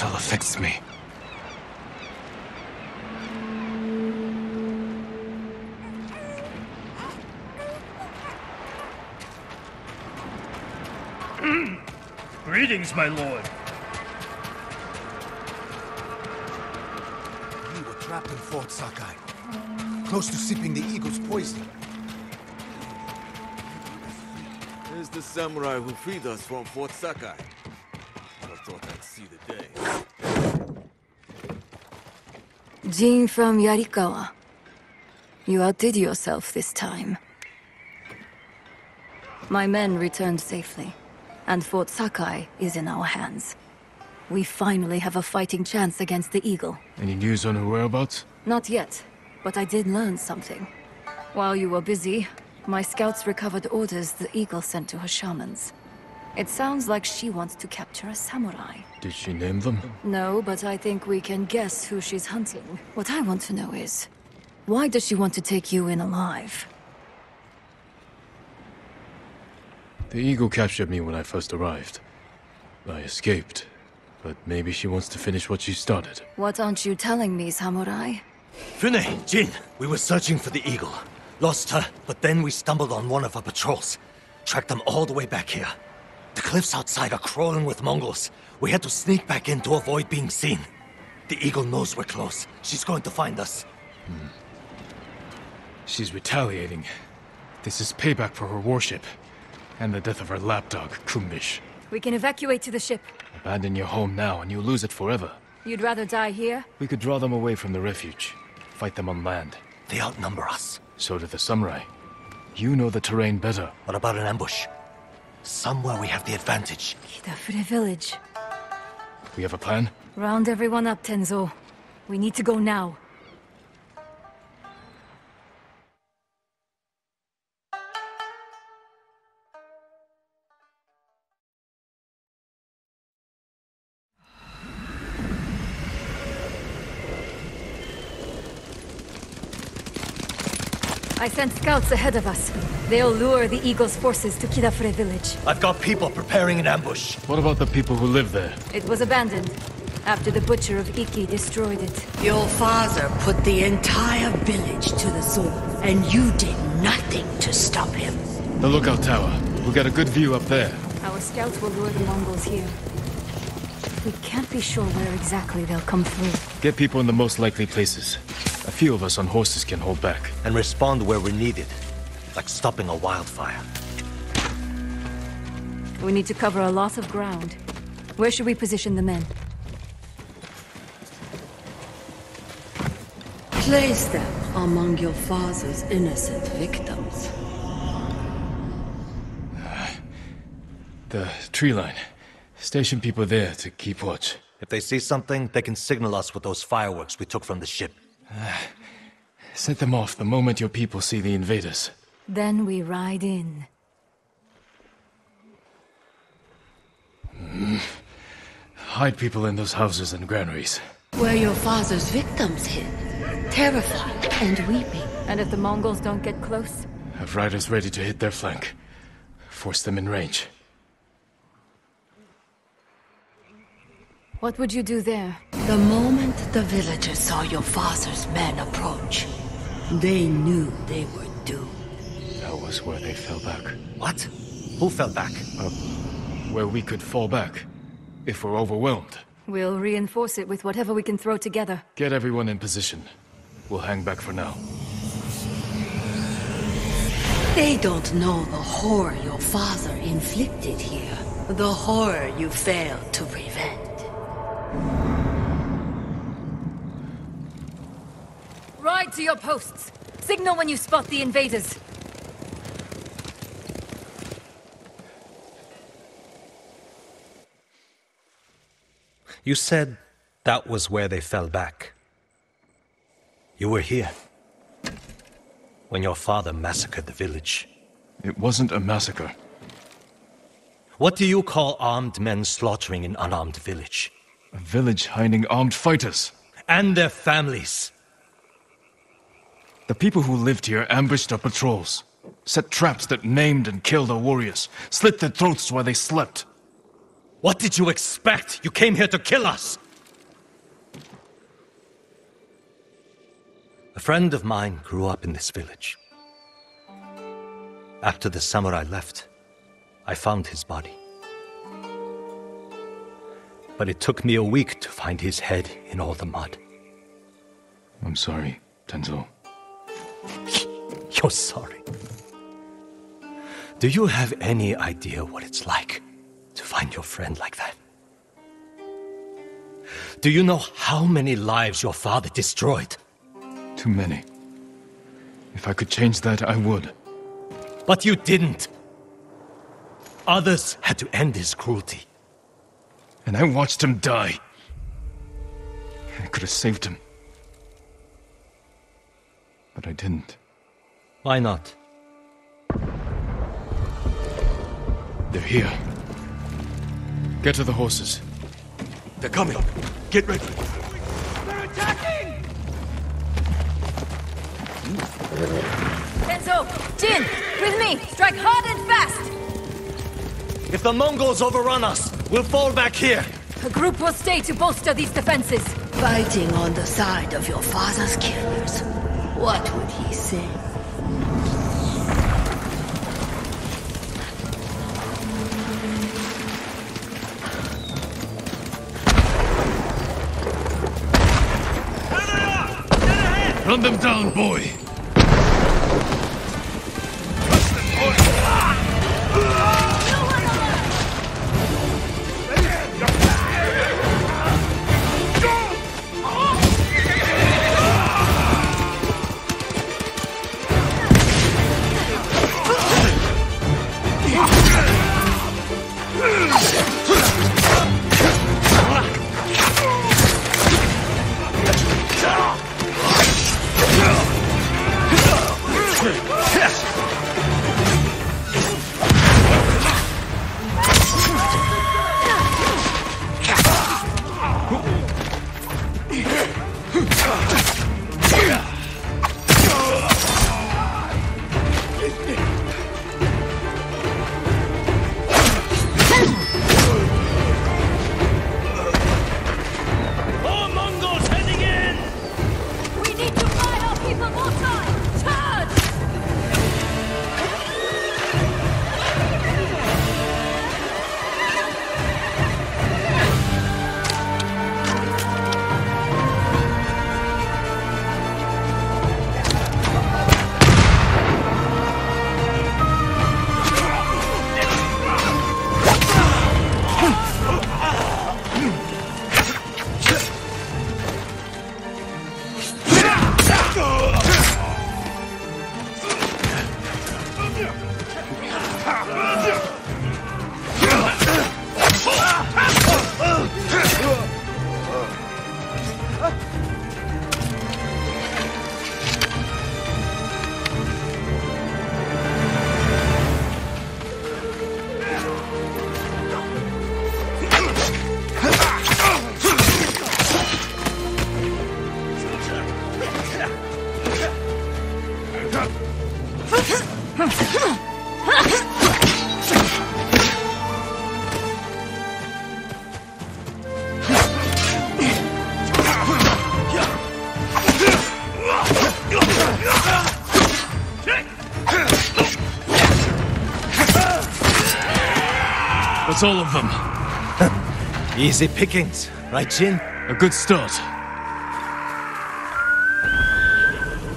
still affects me. Greetings, my lord. We were trapped in Fort Sakai, close to sipping the eagle's poison. There's the samurai who freed us from Fort Sakai. Never thought I'd see the day. Jin from Yarikawa. You outdid yourself this time. My men returned safely, and Fort Sakai is in our hands. We finally have a fighting chance against the Eagle. Any news on her whereabouts? Not yet, but I did learn something. While you were busy, my scouts recovered orders the Eagle sent to her shamans. It sounds like she wants to capture a samurai. Did she name them? No, but I think we can guess who she's hunting. What I want to know is, why does she want to take you in alive? The Eagle captured me when I first arrived. I escaped, but maybe she wants to finish what she started. What aren't you telling me, samurai? Fune, Jin, we were searching for the Eagle. Lost her, but then we stumbled on one of her patrols. Tracked them all the way back here. The cliffs outside are crawling with Mongols. We had to sneak back in to avoid being seen. The Eagle knows we're close. She's going to find us. She's retaliating. This is payback for her warship. And the death of her lapdog, Kumbish. We can evacuate to the ship. Abandon your home now and you'll lose it forever. You'd rather die here? We could draw them away from the refuge. Fight them on land. They outnumber us. So do the samurai. You know the terrain better. What about an ambush? Somewhere we have the advantage. Kidafre village. We have a plan? Round everyone up, Tenzo. We need to go now. I sent scouts ahead of us. They'll lure the Eagle's forces to Kidafre village. I've got people preparing an ambush. What about the people who live there? It was abandoned after the butcher of Iki destroyed it. Your father put the entire village to the sword, and you did nothing to stop him. The lookout tower. We'll get a good view up there. Our scouts will lure the Mongols here. We can't be sure where exactly they'll come through. Get people in the most likely places. A few of us on horses can hold back. And respond where we're needed. Like stopping a wildfire. We need to cover a lot of ground. Where should we position the men? Place them among your father's innocent victims. The tree line. Station people there to keep watch. If they see something, they can signal us with those fireworks we took from the ship. Set them off the moment your people see the invaders. Then we ride in. Hide people in those houses and granaries. Where your father's victims hid, terrified and weeping. And if the Mongols don't get close? Have riders ready to hit their flank. Force them in range. What would you do there? The moment the villagers saw your father's men approach, they knew they were doomed. That was where they fell back. What? Who fell back? Where we could fall back, if we're overwhelmed. We'll reinforce it with whatever we can throw together. Get everyone in position. We'll hang back for now. They don't know the horror your father inflicted here. The horror you failed to prevent. Ride to your posts! Signal when you spot the invaders! You said that was where they fell back. You were here. When your father massacred the village. It wasn't a massacre. What do you call armed men slaughtering an unarmed village? A village hiding armed fighters. And their families. The people who lived here ambushed our patrols. Set traps that maimed and killed our warriors. Slit their throats while they slept. What did you expect? You came here to kill us! A friend of mine grew up in this village. After the samurai left, I found his body. But it took me a week to find his head in all the mud. I'm sorry, Tenzo. You're sorry. Do you have any idea what it's like to find your friend like that? Do you know how many lives your father destroyed? Too many. If I could change that, I would. But you didn't. Others had to end his cruelty. And I watched him die. I could have saved him. But I didn't. Why not? They're here. Get to the horses. They're coming. Get ready. They're attacking! Senzo! Jin! With me! Strike hard and fast! If the Mongols overrun us, we'll fall back here. A group will stay to bolster these defenses. Fighting on the side of your father's killers. What would he say? Run them down, boy! That's all of them. Easy pickings, right, Jin? A good start.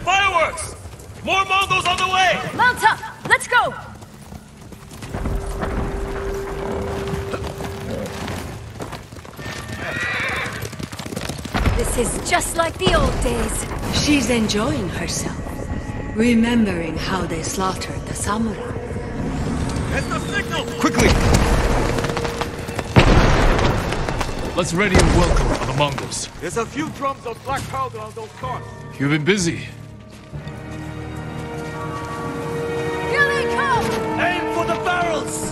Fireworks! More Mongols on the way! Mount up! Let's go! This is just like the old days. She's enjoying herself, remembering how they slaughtered the samurai. It's the signal! Quickly! Let's ready a welcome for the Mongols. There's a few drums of black powder on those cars. You've been busy. Here they come! Aim for the barrels!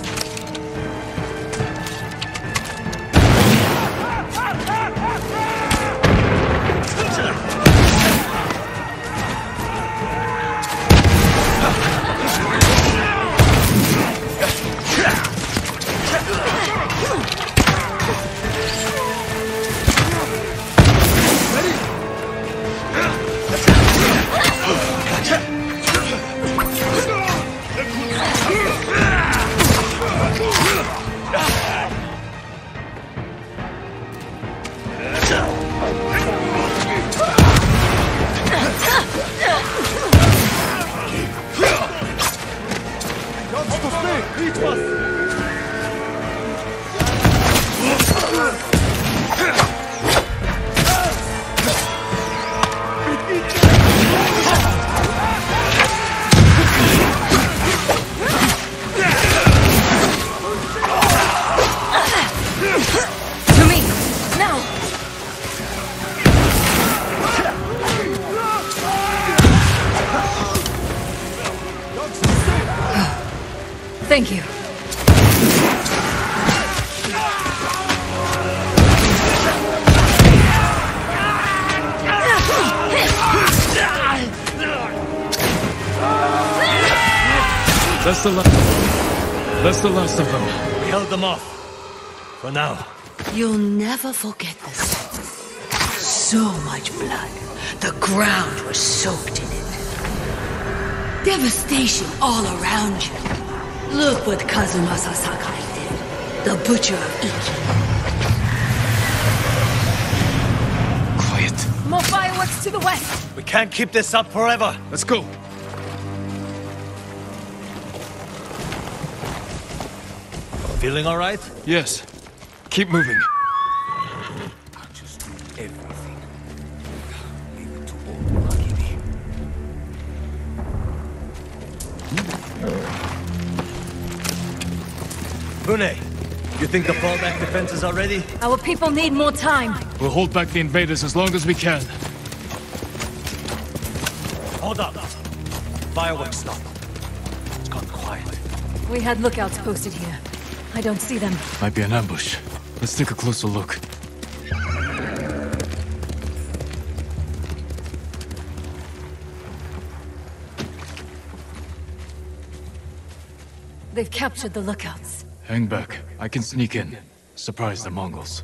Yeah. Thank you. That's the last of them. We held them off. For now. You'll never forget this. So much blood. The ground was soaked in it. Devastation all around you. Look what Kazuma Sasaki did, the butcher of Iki. Quiet. More fireworks to the west. We can't keep this up forever. Let's go. Feeling all right? Yes. Keep moving. I'll just do everything. Leave it to old Magini. Rune, you think the fallback defenses are ready? Our people need more time. We'll hold back the invaders as long as we can. Hold up. Fireworks stop. It's gone quiet. We had lookouts posted here. I don't see them. Might be an ambush. Let's take a closer look. They've captured the lookouts. Hang back. I can sneak in. Surprise the Mongols.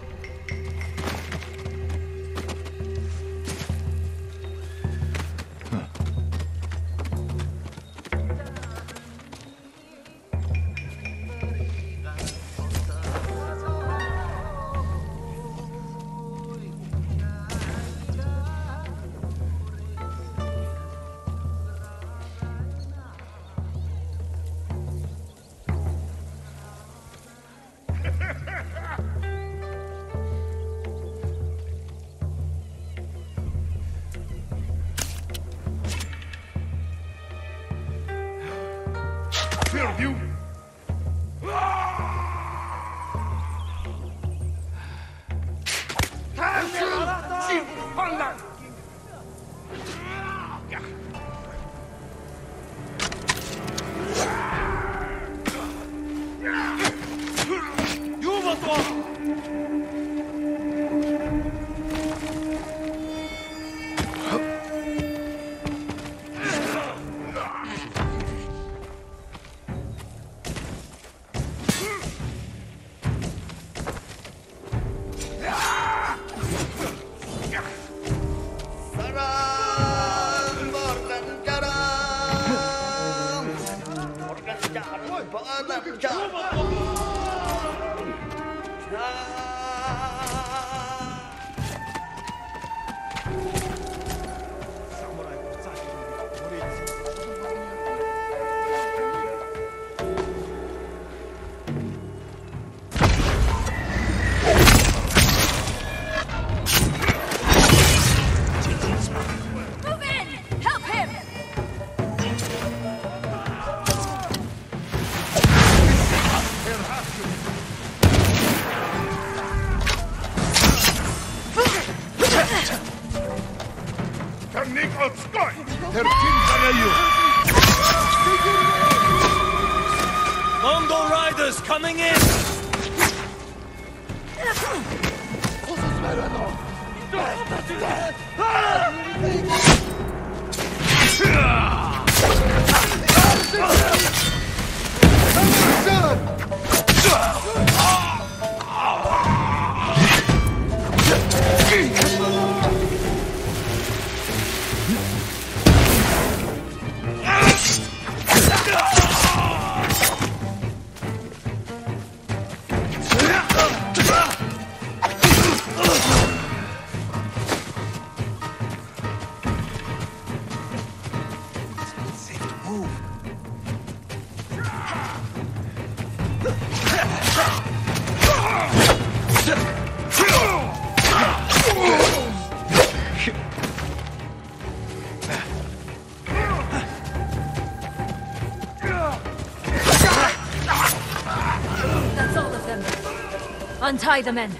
Try the men.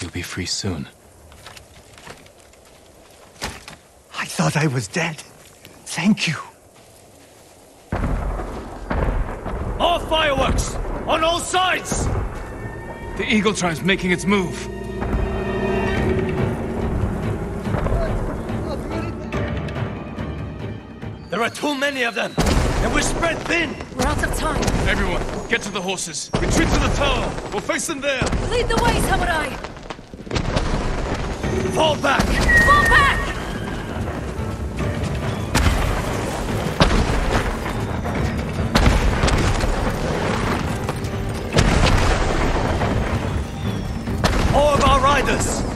You'll be free soon. I thought I was dead. Thank you. More fireworks! On all sides! The Eagle Tribe's making its move. There are too many of them, and we're spread thin! We're out of time. Everyone, get to the horses. Retreat to the tower. We'll face them there. Lead the way, samurai! Fall back! Fall back!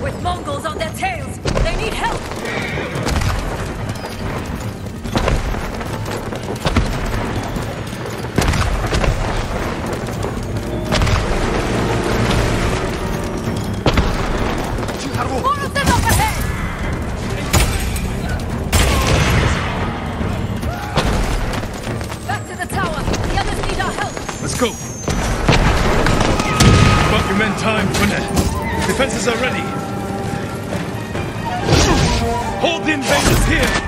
With Mongols on their tails, they need help! More of them up ahead! Back to the tower! The others need our help! Let's go! Got your men time, Twinette! Defenses are ready. Hold the invaders here.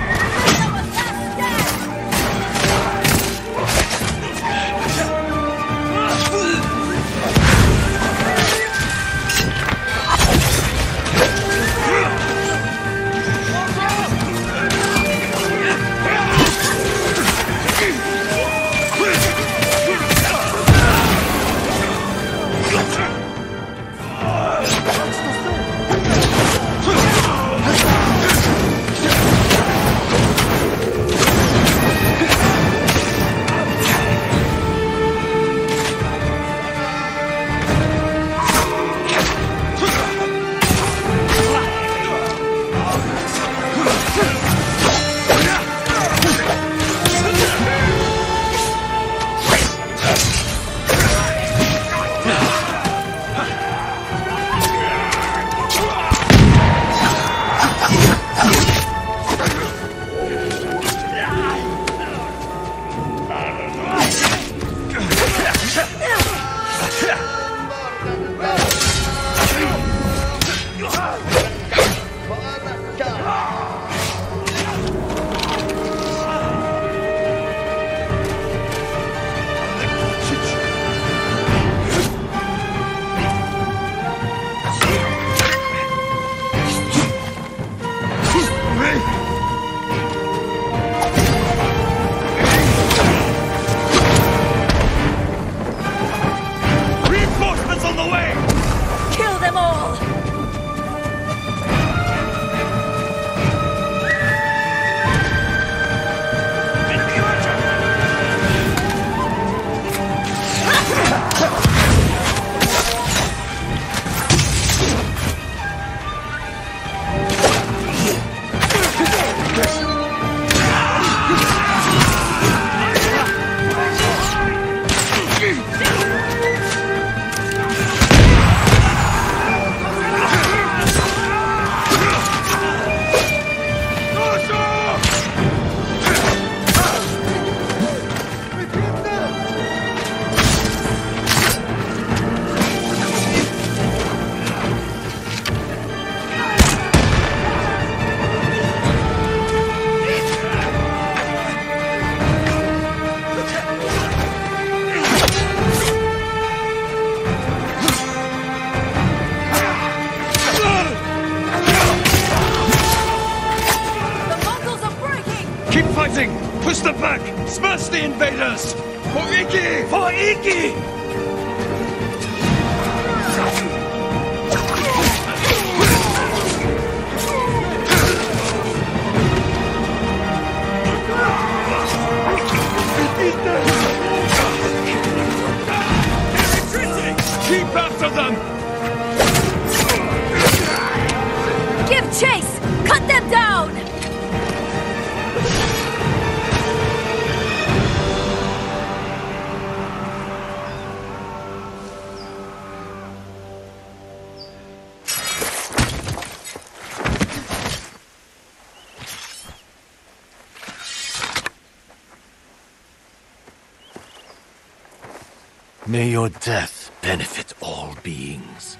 May your death benefit all beings.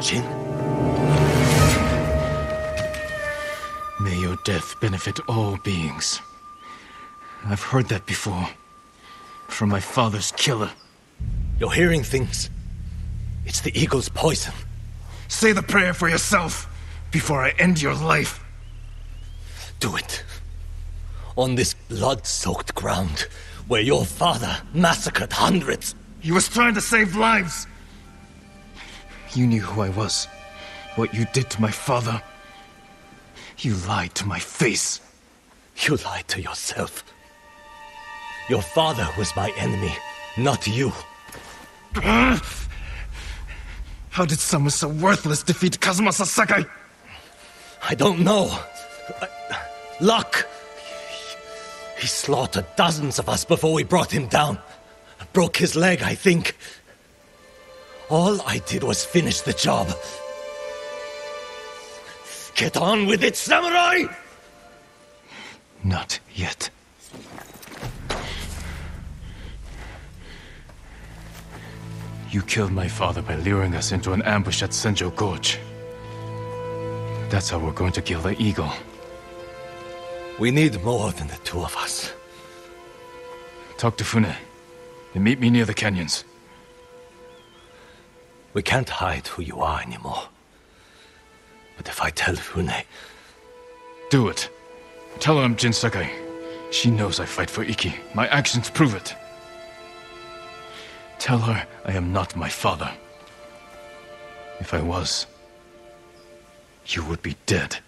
Jin? May your death benefit all beings. I've heard that before. From my father's killer. You're hearing things. It's the eagle's poison. Say the prayer for yourself before I end your life. Do it. On this blood-soaked ground where your father massacred hundreds. He was trying to save lives. You knew who I was, what you did to my father. You lied to my face. You lied to yourself. Your father was my enemy, not you. How did someone so worthless defeat Kazuma Sasaki? I don't know. Luck. He slaughtered dozens of us before we brought him down. Broke his leg, I think. All I did was finish the job. Get on with it, samurai! Not yet. You killed my father by luring us into an ambush at Senjo Gorge. That's how we're going to kill the eagle. We need more than the two of us. Talk to Fune, and meet me near the canyons. We can't hide who you are anymore. But if I tell Fune... Do it. Tell her I'm Jin Sakai. She knows I fight for Iki. My actions prove it. Tell her I am not my father. If I was, you would be dead.